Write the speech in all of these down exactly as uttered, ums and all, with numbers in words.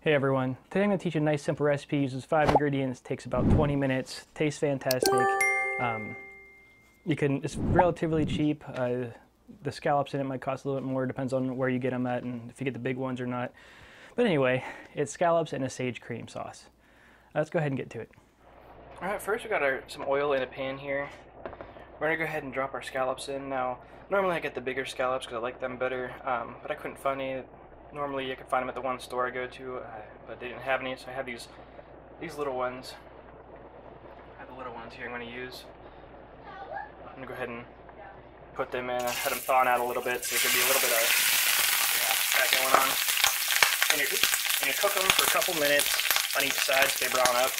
Hey everyone, today I'm going to teach you a nice simple recipe. It uses five ingredients, takes about twenty minutes, tastes fantastic. Um, you can, it's relatively cheap. Uh, the scallops in it might cost a little bit more, depends on where you get them at and if you get the big ones or not. But anyway, it's scallops and a sage cream sauce. Uh, let's go ahead and get to it. Alright, first we got our, some oil in a pan here. We're going to go ahead and drop our scallops in. Now, normally I get the bigger scallops because I like them better, um, but I couldn't find any. Normally, you can find them at the one store I go to, uh, but they didn't have any, so I have these these little ones. I have the little ones here I'm going to use. I'm going to go ahead and put them in. I had them thawing out a little bit, so there could be a little bit of yeah, that going on. And you're, you're going to cook them for a couple minutes on each side so they brown up.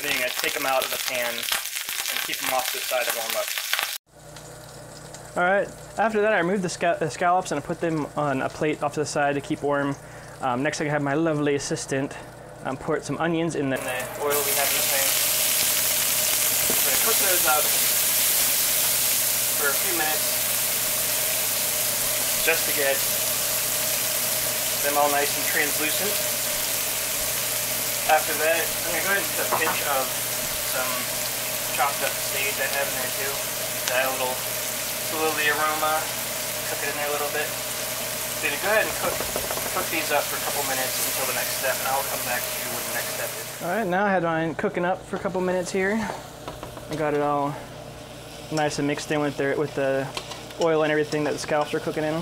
And then you're going to take them out of the pan and keep them off to the side to warm up. Alright, after that I removed the, scal the scallops and I put them on a plate off to the side to keep warm. Um, next I have my lovely assistant um, pour some onions in the, in the oil we have in the pan. We're going to cook those up for a few minutes just to get them all nice and translucent. After that I'm going to go ahead and put a pinch of some chopped up sage I have in there too. That little A little the aroma, cook it in there a little bit. Then go ahead and cook, cook these up for a couple minutes until the next step, and I'll come back to you when the next step is. All right, now I had mine cooking up for a couple minutes here. I got it all nice and mixed in with the, with the oil and everything that the scallops are cooking in.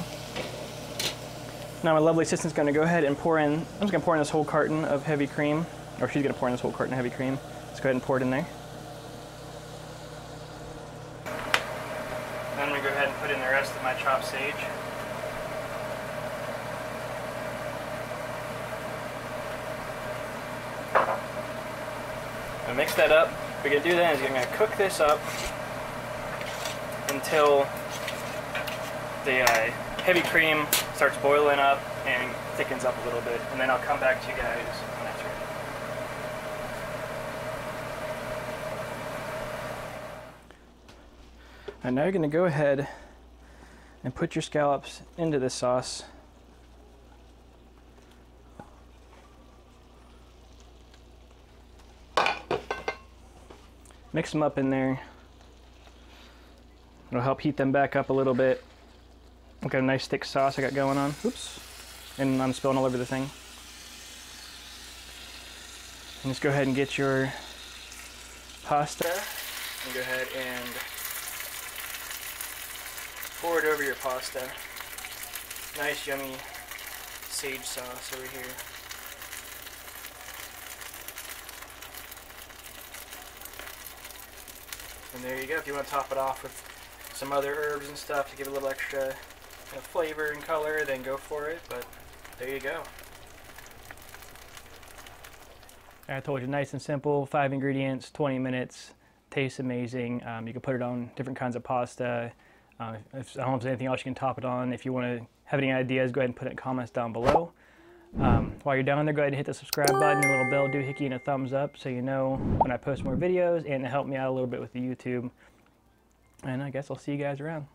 Now my lovely assistant's going to go ahead and pour in. I'm just going to pour in this whole carton of heavy cream, or she's going to pour in this whole carton of heavy cream. Let's go ahead and pour it in there. Then we go ahead and put in the rest of my chopped sage. I mix that up. What we're going to do then is I'm going to cook this up until the uh, heavy cream starts boiling up and thickens up a little bit, and then I'll come back to you guys when that's ready. And now you're going to go ahead and put your scallops into this sauce. Mix them up in there. It'll help heat them back up a little bit. I've got a nice thick sauce I got going on. Oops. And I'm spilling all over the thing. And just go ahead and get your pasta. And go ahead and pour it over your pasta. Nice yummy sage sauce over here. And there you go. If you want to top it off with some other herbs and stuff to give it a little extra kind of flavor and color, then go for it. But there you go. I told you, nice and simple, five ingredients, twenty minutes, tastes amazing. Um, you can put it on different kinds of pasta. Uh, if, I don't know if there's anything else you can top it on. If you want to have any ideas, go ahead and put it in comments down below. Um, while you're down there, go ahead and hit the subscribe button, a little bell doohickey, and a thumbs up so you know when I post more videos, and to help me out a little bit with the YouTube. And I guess I'll see you guys around.